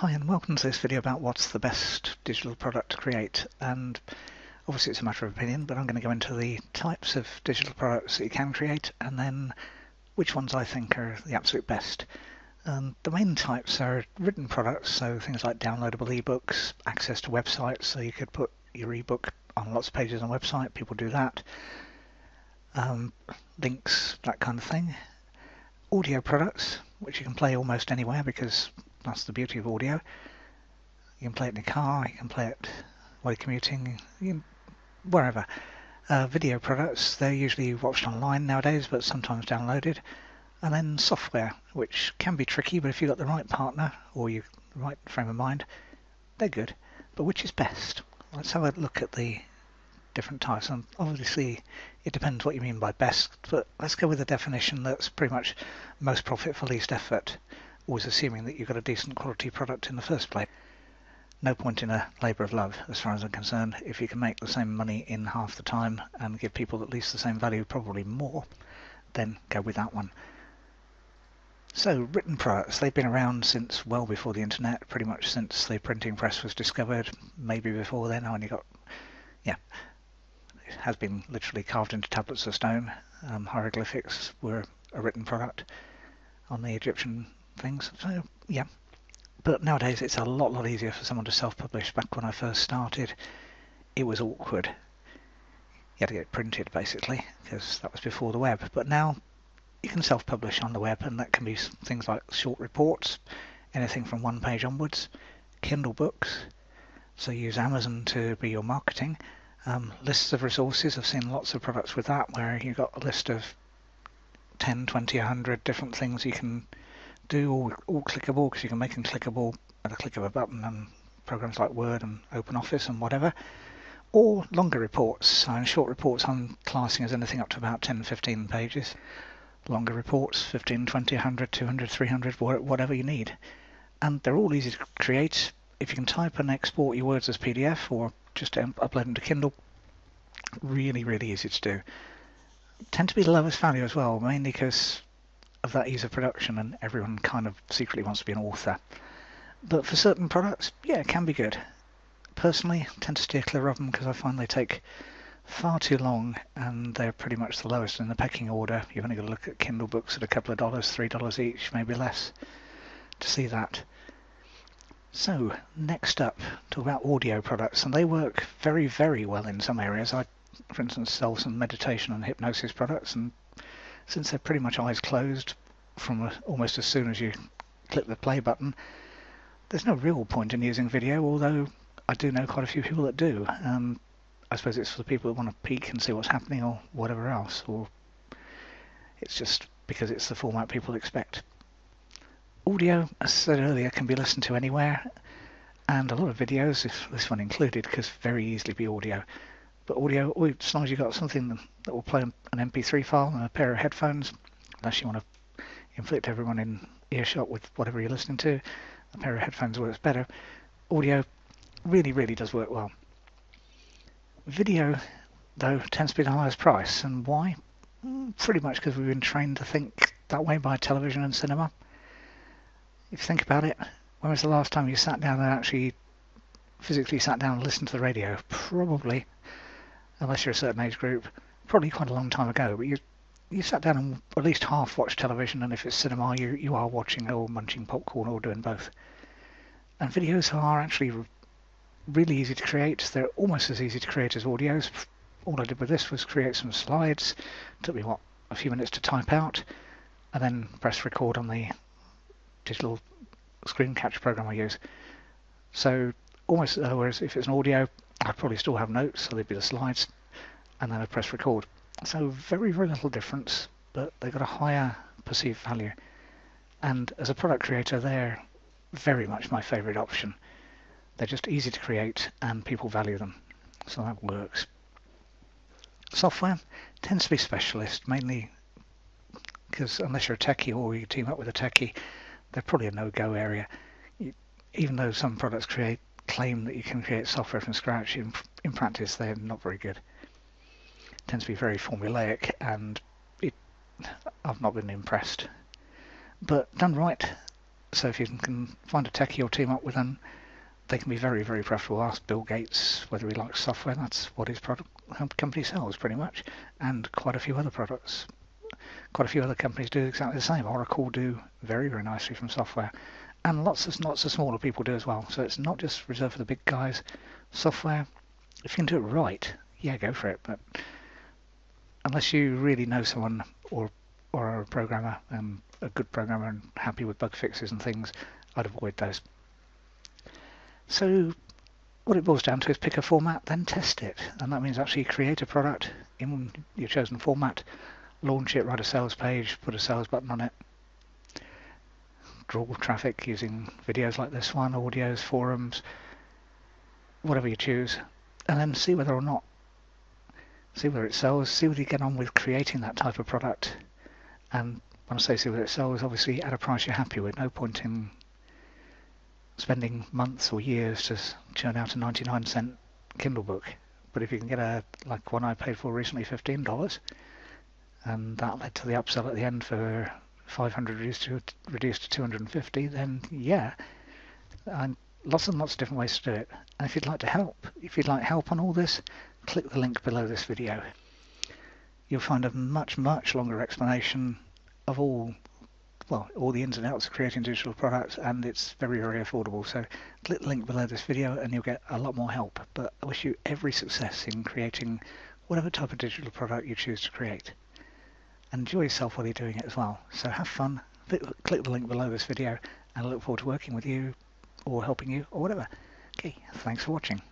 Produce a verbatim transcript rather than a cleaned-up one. Hi and welcome to this video about what's the best digital product to create. And obviously it's a matter of opinion, but I'm going to go into the types of digital products that you can create and then which ones I think are the absolute best. Um, the main types are written products, so things like downloadable ebooks, access to websites, so you could put your ebook on lots of pages on a website, people do that, um, links, that kind of thing. Audio products, which you can play almost anywhere because that's the beauty of audio. You can play it in a car, you can play it while you're commuting, you can, wherever. Uh, video products, they're usually watched online nowadays, but sometimes downloaded. And then software, which can be tricky, but if you've got the right partner or you the right frame of mind, they're good. But which is best? Let's have a look at the different types. And obviously, it depends what you mean by best, but let's go with a definition that's pretty much most profit for least effort. Always assuming that you've got a decent quality product in the first place. No point in a labour of love, as far as I'm concerned, if you can make the same money in half the time and give people at least the same value, probably more, then go with that one. So, written products, they've been around since well before the internet, pretty much since the printing press was discovered, maybe before then, and you got, yeah, it has been literally carved into tablets of stone. Um, hieroglyphics were a written product on the Egyptian things, so yeah, but nowadays it's a lot lot easier for someone to self-publish. Back when I first started, it was awkward. You had to get it printed basically because that was before the web, but now you can self-publish on the web, and that can be things like short reports, anything from one page onwards, Kindle books, so use Amazon to be your marketing, um, lists of resources. I've seen lots of products with that where you've got a list of ten, twenty, a hundred different things you can do, all, all clickable, because you can make them clickable at a click of a button, and programs like Word and OpenOffice and whatever, or longer reports. And short reports I'm classing as anything up to about ten, fifteen pages. Longer reports, fifteen, twenty, a hundred, two hundred, three hundred, whatever you need. And they're all easy to create. If you can type and export your words as P D F or just upload them to Kindle, really, really easy to do. Tend to be the lowest value as well, mainly because of that ease of production, and everyone kind of secretly wants to be an author. But for certain products, yeah, it can be good. Personally, I tend to steer clear of them because I find they take far too long, and they're pretty much the lowest in the pecking order. You've only got to look at Kindle books at a couple of dollars, three dollars each, maybe less, to see that. So, next up, talk about audio products, and they work very, very well in some areas. I, for instance, sell some meditation and hypnosis products, and since they're pretty much eyes closed from a, almost as soon as you click the play button, there's no real point in using video, although I do know quite a few people that do. Um, I suppose it's for the people that want to peek and see what's happening or whatever else, or it's just because it's the format people expect. Audio, as I said earlier, can be listened to anywhere, and a lot of videos, if this one included, could very easily be audio. But audio, as long as you've got something that will play an M P three file and a pair of headphones, unless you want to inflict everyone in earshot with whatever you're listening to, a pair of headphones works better. Audio really, really does work well. Video, though, tends to be the highest price. And why? Pretty much because we've been trained to think that way by television and cinema. If you think about it, when was the last time you sat down and actually physically sat down and listened to the radio? Probably, unless you're a certain age group, probably quite a long time ago, but you you sat down and at least half watched television, and if it's cinema, you, you are watching or munching popcorn or doing both. And videos are actually really easy to create. They're almost as easy to create as audios. All I did with this was create some slides. It took me, what, a few minutes to type out, and then press record on the digital screen capture program I use. So almost, uh, whereas if it's an audio, I probably still have notes, so they'd be the slides, and then I press record. So very, very little difference, but they've got a higher perceived value. And as a product creator, they're very much my favourite option. They're just easy to create, and people value them, so that works. Software tends to be specialist, mainly because unless you're a techie or you team up with a techie, they're probably a no-go area. You, even though some products create claim that you can create software from scratch, in, in practice they're not very good. It tends to be very formulaic, and it, I've not been impressed. But done right, So if you can find a techie or team up with them, they can be very, very profitable. Ask Bill Gates whether he likes software. That's what his product company sells pretty much, and quite a few other products. Quite a few other companies do exactly the same. Oracle do very, very nicely from software, and lots and lots of smaller people do as well. So it's not just reserved for the big guys. Software, if you can do it right, yeah, go for it. But unless you really know someone or or are a programmer, um, a good programmer and happy with bug fixes and things, I'd avoid those. So what it boils down to is pick a format, then test it. And that means actually create a product in your chosen format, launch it, write a sales page, put a sales button on it, draw traffic using videos like this one, audios, forums, whatever you choose, and then see whether or not, see whether it sells, see whether you get on with creating that type of product. And when I say see whether it sells, obviously at a price you're happy with. No point in spending months or years to churn out a ninety-nine cent Kindle book. But if you can get a, like one I paid for recently, fifteen dollars, and that led to the upsell at the end for five hundred reduced to, reduced to two hundred fifty, then yeah, and lots and lots of different ways to do it. And if you'd like to help, if you'd like help on all this, click the link below this video. You'll find a much, much longer explanation of all, well, all the ins and outs of creating digital products, and it's very, very affordable. So click the link below this video and you'll get a lot more help. But I wish you every success in creating whatever type of digital product you choose to create. Enjoy yourself while you're doing it as well. So have fun, click the link below this video, and I look forward to working with you or helping you or whatever. Okay, thanks for watching.